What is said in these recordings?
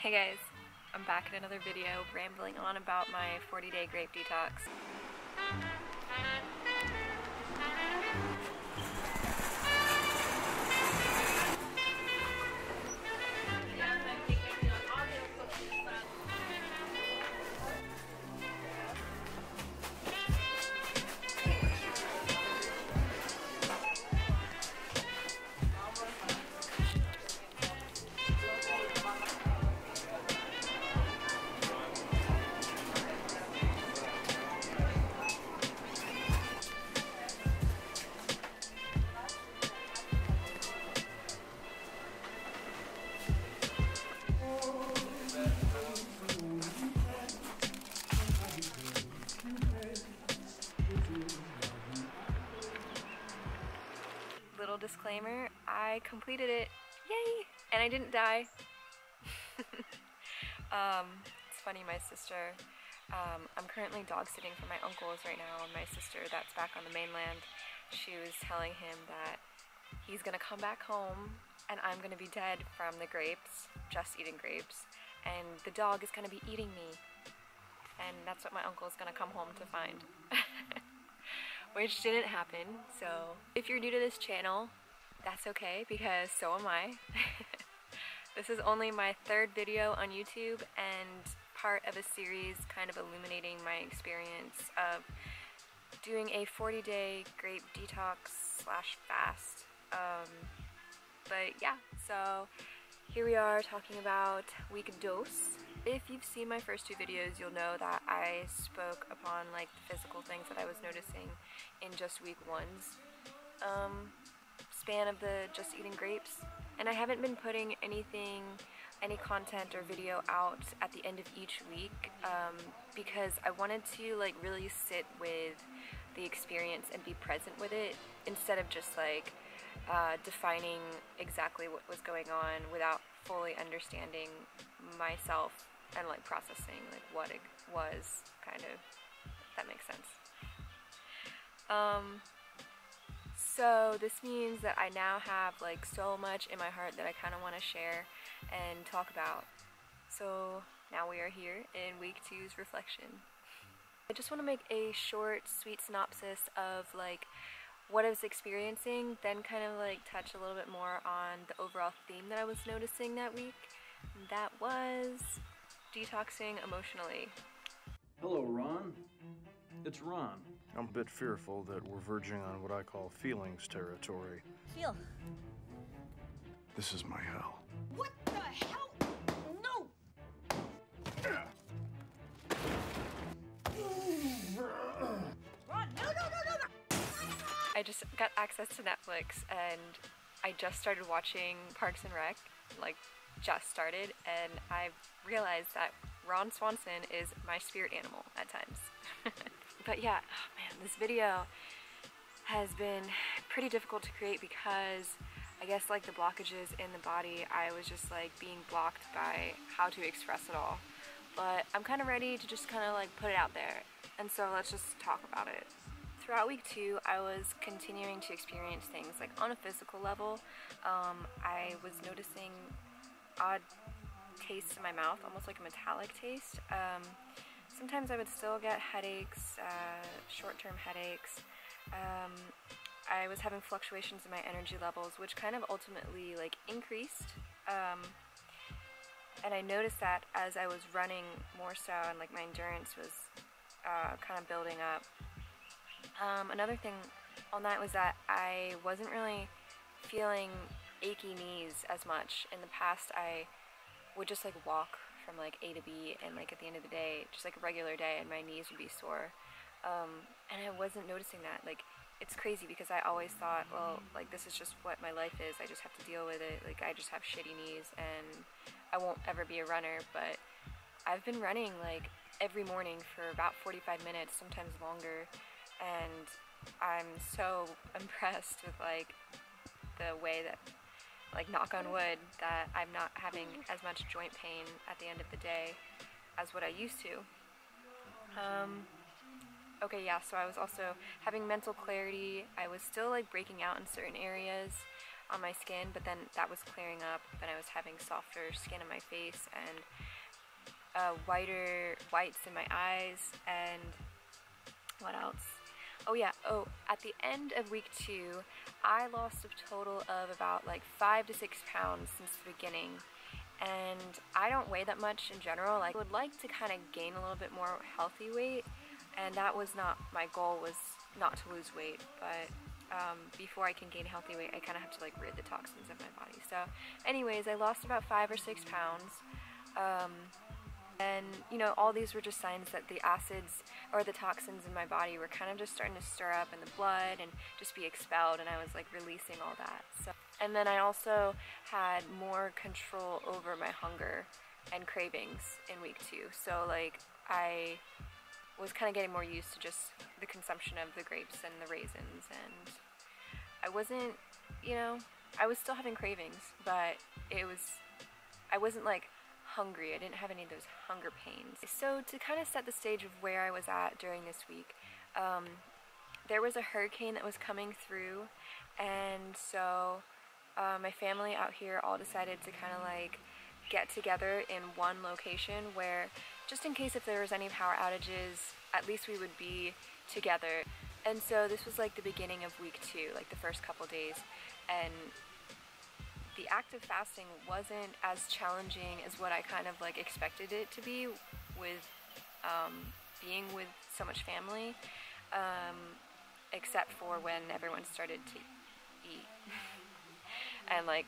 Hey guys, I'm back in another video rambling on about my 40-day grape detox. Little disclaimer, I completed it, yay, and I didn't die. It's funny, my sister, I'm currently dog sitting for my uncles right now, and my sister that's back on the mainland, she was telling him that he's gonna come back home and I'm gonna be dead from the grapes, just eating grapes, and the dog is gonna be eating me, and that's what my uncle's gonna come home to find. Which didn't happen, so if you're new to this channel, that's okay because so am I. This is only my third video on YouTube and part of a series kind of illuminating my experience of doing a 40-day grape detox slash fast. But yeah, so here we are talking about week dose. If you've seen my first two videos, you'll know that I spoke upon like the physical things that I was noticing in just week one's span of the just eating grapes. And I haven't been putting any content or video out at the end of each week because I wanted to like really sit with the experience and be present with it instead of just like defining exactly what was going on without fully understanding myself and like processing like what it was, kind of, if that makes sense. So this means that I now have like so much in my heart that I kind of want to share and talk about. So now we are here in week two's reflection. I just want to make a short, sweet synopsis of like what I was experiencing, then kind of like touch a little bit more on the overall theme that I was noticing that week. That was detoxing emotionally. Hello, Ron. It's Ron. I'm a bit fearful that we're verging on what I call feelings territory. Feel. This is my hell. What the hell? No! Ron, no, no, no, no, no! I just got access to Netflix and I just started watching Parks and Rec, like just started, and I realized that Ron Swanson is my spirit animal at times. But yeah, oh man, this video has been pretty difficult to create because I guess like the blockages in the body, I was just like being blocked by how to express it all. But I'm kind of ready to just kind of like put it out there. And so let's just talk about it. Throughout week two, I was continuing to experience things like on a physical level. I was noticing odd tastes in my mouth, almost like a metallic taste. Sometimes I would still get headaches, short-term headaches. I was having fluctuations in my energy levels, which kind of ultimately like increased. And I noticed that as I was running more so, and like my endurance was kind of building up. Another thing all night was that I wasn't really feeling achy knees as much. In the past, I would just like walk from like A to B, and like at the end of the day, just like a regular day, and my knees would be sore. And I wasn't noticing that. Like, it's crazy because I always thought, well, like this is just what my life is. I just have to deal with it. Like, I just have shitty knees and I won't ever be a runner, but I've been running like every morning for about 45 minutes, sometimes longer. And I'm so impressed with like the way that, like, knock on wood, that I'm not having as much joint pain at the end of the day as what I used to. Okay, yeah, so I was also having mental clarity. I was still like breaking out in certain areas. on my skin, but then that was clearing up and I was having softer skin on my face and whiter whites in my eyes. And what else? Oh yeah, at the end of week 2, I lost a total of about like 5 to 6 pounds since the beginning. And I don't weigh that much in general. Like, I would like to kind of gain a little bit more healthy weight, and that was not my goal, was not to lose weight, but before I can gain healthy weight, I kind of have to like rid the toxins of my body. So anyways, I lost about 5 or 6 pounds. And you know, all these were just signs that the acids or the toxins in my body were kind of just starting to stir up in the blood and just be expelled, and I was like releasing all that. So, and then I also had more control over my hunger and cravings in week 2. So like I was kind of getting more used to just the consumption of the grapes and the raisins, and I wasn't, you know, I was still having cravings, but it was, I wasn't like hungry. I didn't have any of those hunger pains. So to kind of set the stage of where I was at during this week, there was a hurricane that was coming through, and so my family out here all decided to kind of like get together in one location where, just in case if there was any power outages, at least we would be together. And so this was like the beginning of week 2, like the first couple days, and the active fasting wasn't as challenging as what I kind of like expected it to be with being with so much family, except for when everyone started to eat and like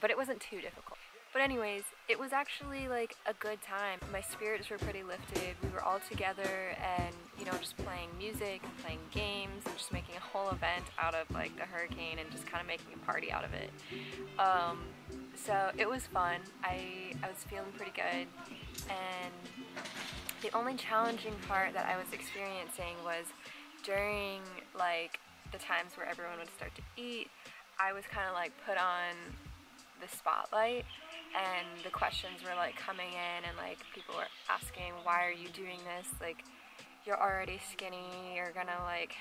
but it wasn't too difficult. But anyways, it was actually like a good time. My spirits were pretty lifted. We were all together and, you know, just playing music and playing games and just making a whole event out of like the hurricane and just kind of making a party out of it. So it was fun. I was feeling pretty good. And the only challenging part that I was experiencing was during like the times where everyone would start to eat, I was kind of like put on the spotlight, and the questions were like coming in, and like people were asking, why are you doing this, like you're already skinny, you're gonna like,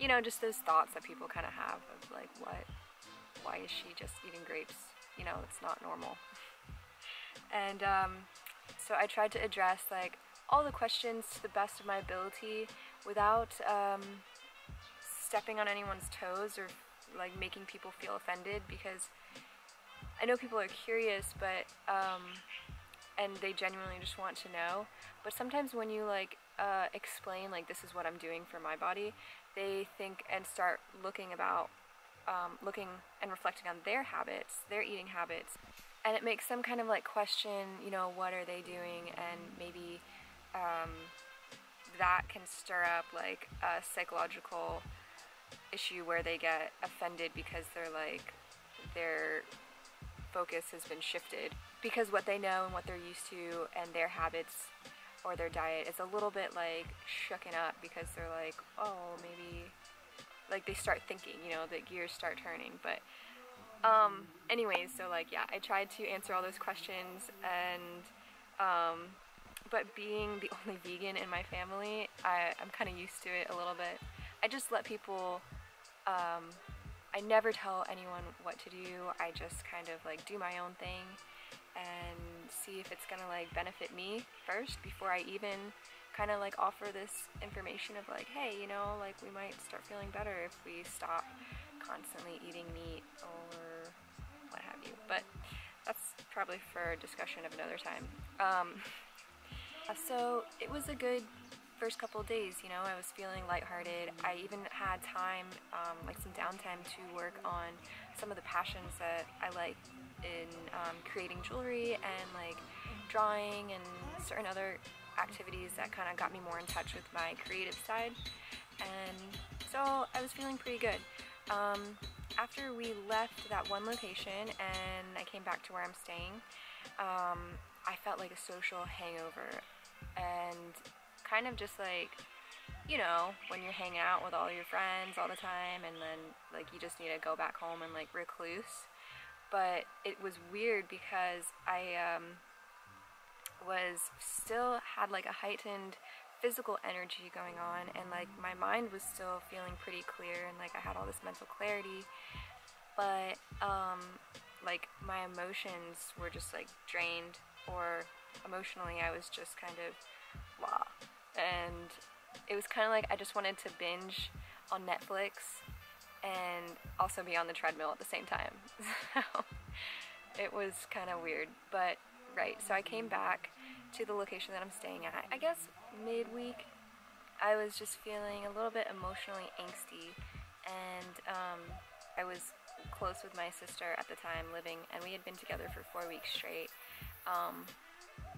you know, just those thoughts that people kind of have of like, why is she just eating grapes, you know, it's not normal. And so I tried to address like all the questions to the best of my ability without stepping on anyone's toes or like making people feel offended, because I know people are curious, but, and they genuinely just want to know, but sometimes when you like explain like this is what I'm doing for my body, they think and start looking about, looking and reflecting on their habits, their eating habits, and it makes them kind of like question, you know, what are they doing, and maybe that can stir up like a psychological issue where they get offended because they're like, they're focus has been shifted, because what they know and what they're used to and their habits or their diet is a little bit like shooken up, because they're like, oh, maybe like they start thinking, you know, the gears start turning. But anyways, so like, yeah, I tried to answer all those questions, and but being the only vegan in my family, I'm kind of used to it a little bit. I just let people I never tell anyone what to do. I just kind of like do my own thing and see if it's gonna like benefit me first before I even kind of like offer this information of like, hey, you know, like we might start feeling better if we stop constantly eating meat or what have you. But that's probably for discussion of another time. So it was a good first couple of days, you know, I was feeling lighthearted. I even had time, like some downtime to work on some of the passions that I like in creating jewelry and like drawing and certain other activities that kind of got me more in touch with my creative side. And so I was feeling pretty good. After we left that one location and I came back to where I'm staying, I felt like a social hangover, and kind of just like, you know, when you're hanging out with all your friends all the time and then like you just need to go back home and like recluse. But it was weird because I was still had like a heightened physical energy going on, and like my mind was still feeling pretty clear, and like I had all this mental clarity, but like my emotions were just like drained, or emotionally I was just kind of blah, and it was kind of like I just wanted to binge on Netflix and also be on the treadmill at the same time. So it was kind of weird, but right, so I came back to the location that I'm staying at. I guess midweek I was just feeling a little bit emotionally angsty, and I was close with my sister at the time living, and we had been together for 4 weeks straight,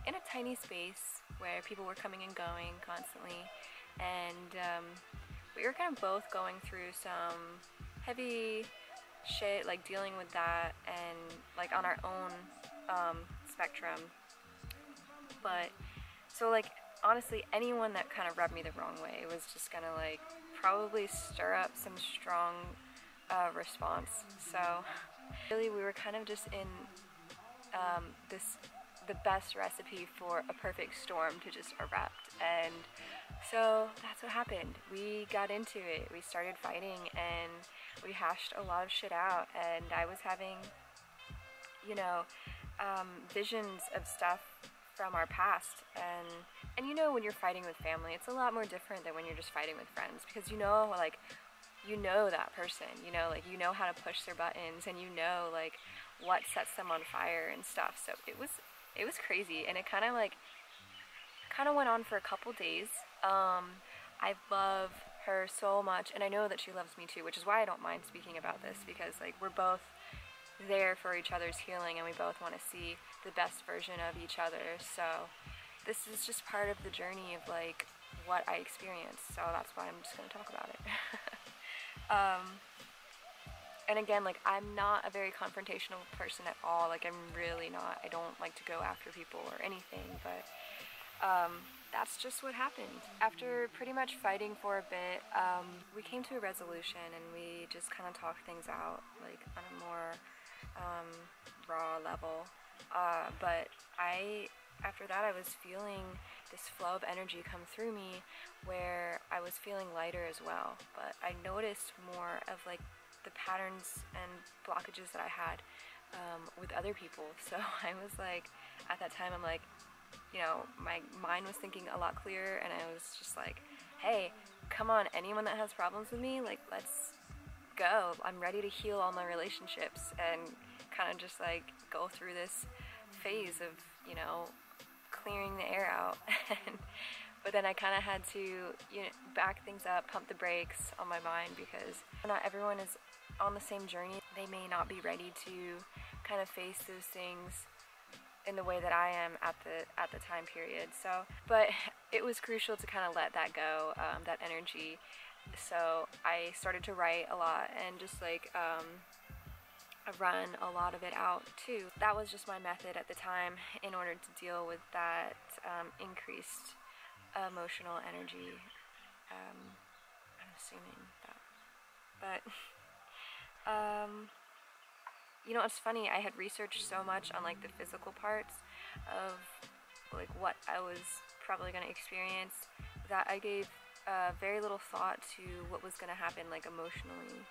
in a tiny space where people were coming and going constantly, and we were kind of both going through some heavy shit, like dealing with that, and like on our own spectrum. But so like honestly anyone that kind of rubbed me the wrong way was just gonna like probably stir up some strong response. So really we were kind of just in the best recipe for a perfect storm to just erupt, and so that's what happened. We got into it, we started fighting, and we hashed a lot of shit out, and I was having, you know, visions of stuff from our past, and you know, when you're fighting with family it's a lot more different than when you're just fighting with friends, because you know, like, you know that person, you know, like, you know how to push their buttons, and you know, like, what sets them on fire and stuff. So it was crazy, and it kind of like went on for a couple days. I love her so much, and I know that she loves me too, which is why I don't mind speaking about this, because like we're both there for each other's healing, and we both want to see the best version of each other. So this is just part of the journey of like what I experienced, so that's why I'm just going to talk about it. And again, like, I'm not a very confrontational person at all, like, I'm really not. I don't like to go after people or anything, but that's just what happened. After pretty much fighting for a bit, we came to a resolution, and we just kind of talked things out, like, on a more raw level. But after that, I was feeling this flow of energy come through me where I was feeling lighter as well, but I noticed more of, like, the patterns and blockages that I had with other people. So I was like, at that time I'm like, you know, my mind was thinking a lot clearer, and I was just like, hey, come on, anyone that has problems with me, like, let's go. I'm ready to heal all my relationships and kind of just like go through this phase of, you know, clearing the air out. But then I kind of had to, you know, back things up, pump the brakes on my mind, because not everyone is on the same journey. They may not be ready to kind of face those things in the way that I am at the time period. So, but it was crucial to kind of let that go, that energy. So I started to write a lot, and just like run a lot of it out too. That was just my method at the time in order to deal with that increased emotional energy. I'm assuming that, but you know, it's funny, I had researched so much on like the physical parts of like what I was probably going to experience that I gave very little thought to what was going to happen like emotionally.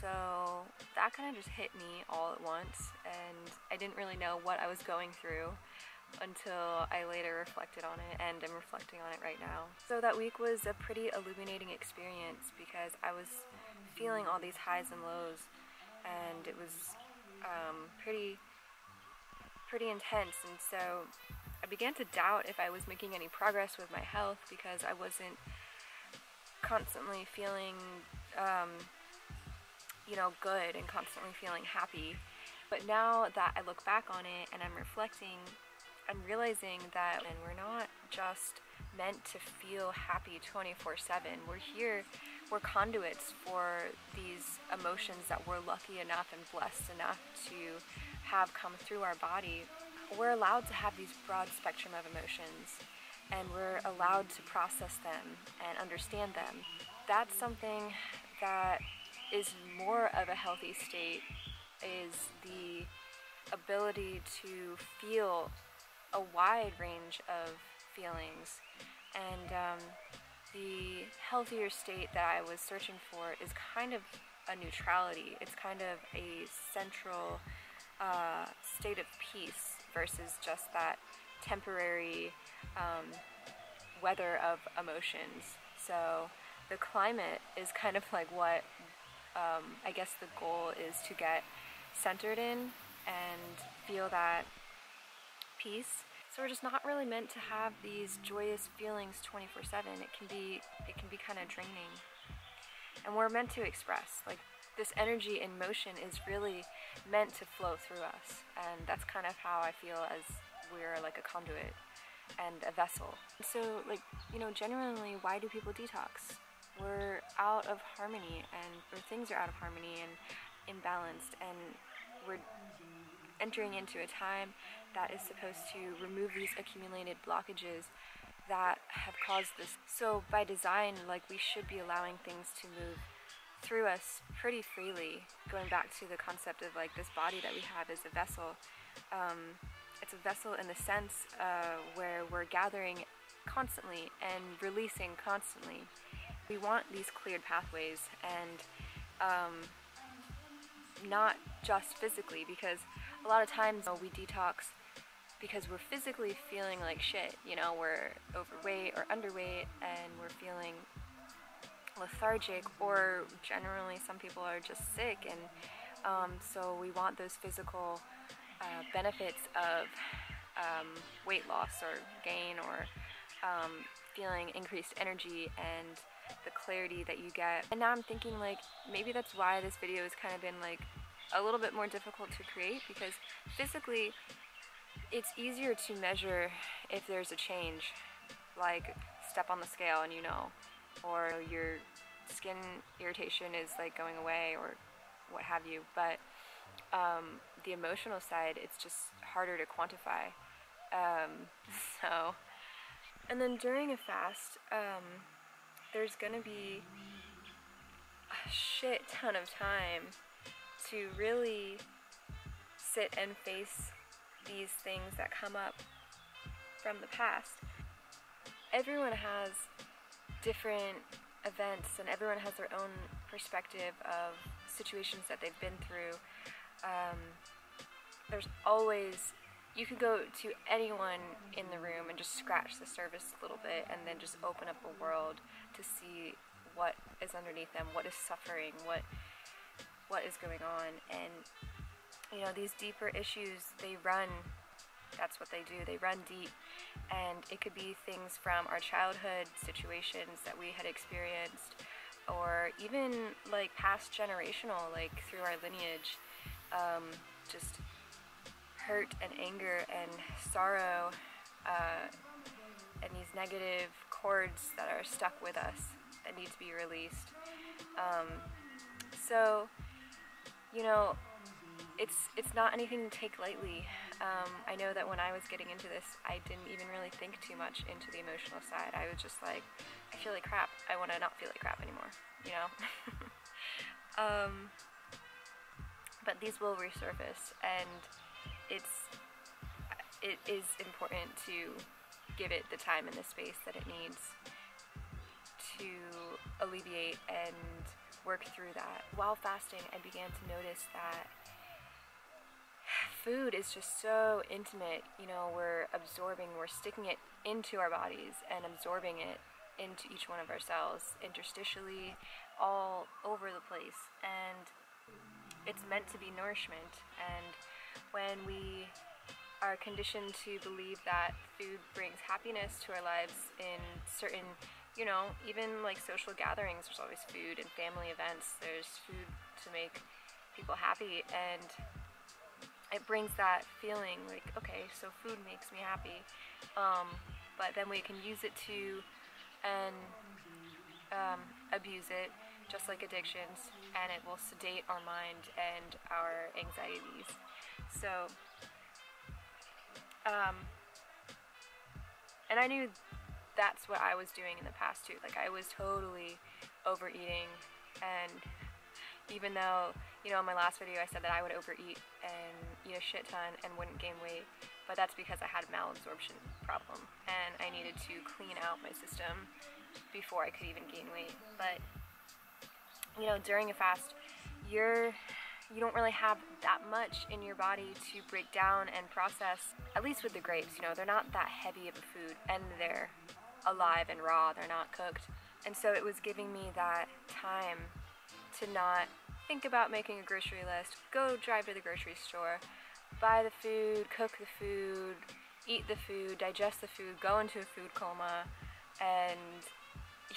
So that kind of just hit me all at once, and I didn't really know what I was going through until I later reflected on it, and I'm reflecting on it right now. So that week was a pretty illuminating experience, because I was feeling all these highs and lows, and it was pretty intense, and so I began to doubt if I was making any progress with my health, because I wasn't constantly feeling you know, good and constantly feeling happy. But now that I look back on it and I'm reflecting, I'm realizing that we're not just meant to feel happy 24/7. We're here, we're conduits for these emotions that we're lucky enough and blessed enough to have come through our body. We're allowed to have these broad spectrum of emotions, and we're allowed to process them and understand them. That's something that is more of a healthy state, is the ability to feel a wide range of feelings, and the healthier state that I was searching for is kind of a neutrality. It's kind of a central state of peace versus just that temporary weather of emotions. So the climate is kind of like what I guess the goal is to get centered in and feel that peace. So we're just not really meant to have these joyous feelings 24/7. It can be kind of draining. And we're meant to express, like, this energy in motion is really meant to flow through us, and that's kind of how I feel, as we're like a conduit and a vessel. So, like, you know, genuinely, why do people detox? We're out of harmony, and or things are out of harmony and imbalanced, and we're entering into a time that is supposed to remove these accumulated blockages that have caused this. So by design, like, we should be allowing things to move through us pretty freely, going back to the concept of, like, this body that we have is a vessel. It's a vessel in the sense where we're gathering constantly and releasing constantly. We want these cleared pathways, and not just physically, because a lot of times, you know, we detox because we're physically feeling like shit. You know, we're overweight or underweight, and we're feeling lethargic, or generally some people are just sick, and so we want those physical benefits of weight loss or gain, or feeling increased energy and the clarity that you get. And now I'm thinking, like, maybe that's why this video has kind of been, like, a little bit more difficult to create, because physically it's easier to measure if there's a change, like step on the scale and you know, or your skin irritation is, like, going away or what have you. But the emotional side, it's just harder to quantify. And then during a fast, there's gonna be a shit ton of time to really sit and face these things that come up from the past. Everyone has different events, and everyone has their own perspective of situations that they've been through. There's always, you could go to anyone in the room and just scratch the surface a little bit, and then just open up a world to see what is underneath them, what is suffering, what is going on. And, you know, these deeper issues, they run, that's what they do, they run deep. And it could be things from our childhood, situations that we had experienced, or even, like, past generational, like, through our lineage, just hurt and anger and sorrow, and these negative cords that are stuck with us that need to be released. So, you know, it's not anything to take lightly. I know that when I was getting into this, I didn't even really think too much into the emotional side. I was just like, I feel like crap. I want to not feel like crap anymore, you know? But these will resurface, and it is important to give it the time and the space that it needs to alleviate and work through that. While fasting, I began to notice that food is just so intimate. You know, we're absorbing, we're sticking it into our bodies and absorbing it into each one of our cells, interstitially, all over the place. And it's meant to be nourishment. And when we are conditioned to believe that food brings happiness to our lives in certain, you know, even like social gatherings, there's always food, and family events, there's food to make people happy, and it brings that feeling like, okay, so food makes me happy. But then we can use it to and abuse it, just like addictions, and it will sedate our mind and our anxieties. So, and I knew that's what I was doing in the past too. Like, I was totally overeating, and even though, you know, in my last video I said that I would overeat and eat a shit ton and wouldn't gain weight, but that's because I had a malabsorption problem and I needed to clean out my system before I could even gain weight. But, you know, during a fast, you don't really have that much in your body to break down and process. At least with the grapes, you know, they're not that heavy of a food, and they're alive and raw, they're not cooked. And so it was giving me that time to not think about making a grocery list, go drive to the grocery store, buy the food, cook the food, eat the food, digest the food, go into a food coma. And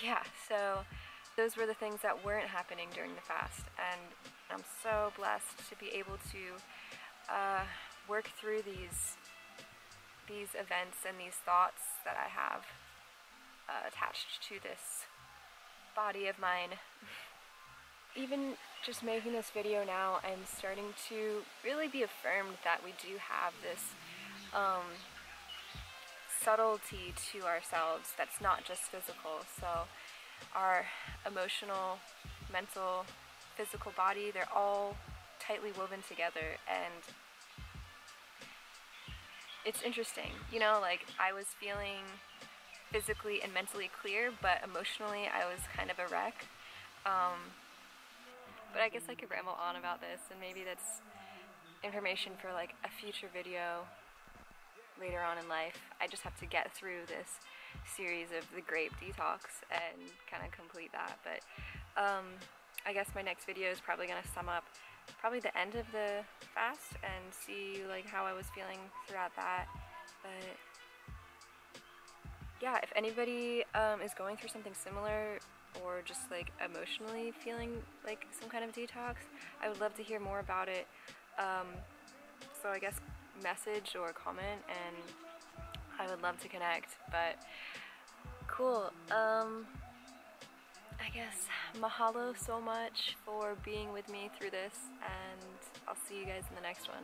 yeah, so those were the things that weren't happening during the fast, and I'm so blessed to be able to work through these events and these thoughts that I have attached to this body of mine. Even just making this video now, I'm starting to really be affirmed that we do have this subtlety to ourselves that's not just physical. So our emotional, mental, physical body, they're all tightly woven together, and it's interesting, you know, like I was feeling physically and mentally clear, but emotionally I was kind of a wreck. But I guess I could ramble on about this, and maybe that's information for like a future video later on in life. I just have to get through this series of the grape detox and kind of complete that, but I guess my next video is probably going to sum up probably the end of the fast and see like how I was feeling throughout that. But yeah, if anybody is going through something similar, or just like emotionally feeling like some kind of detox, I would love to hear more about it. So I guess message or comment, and I would love to connect. But cool. I guess mahalo so much for being with me through this, and I'll see you guys in the next one.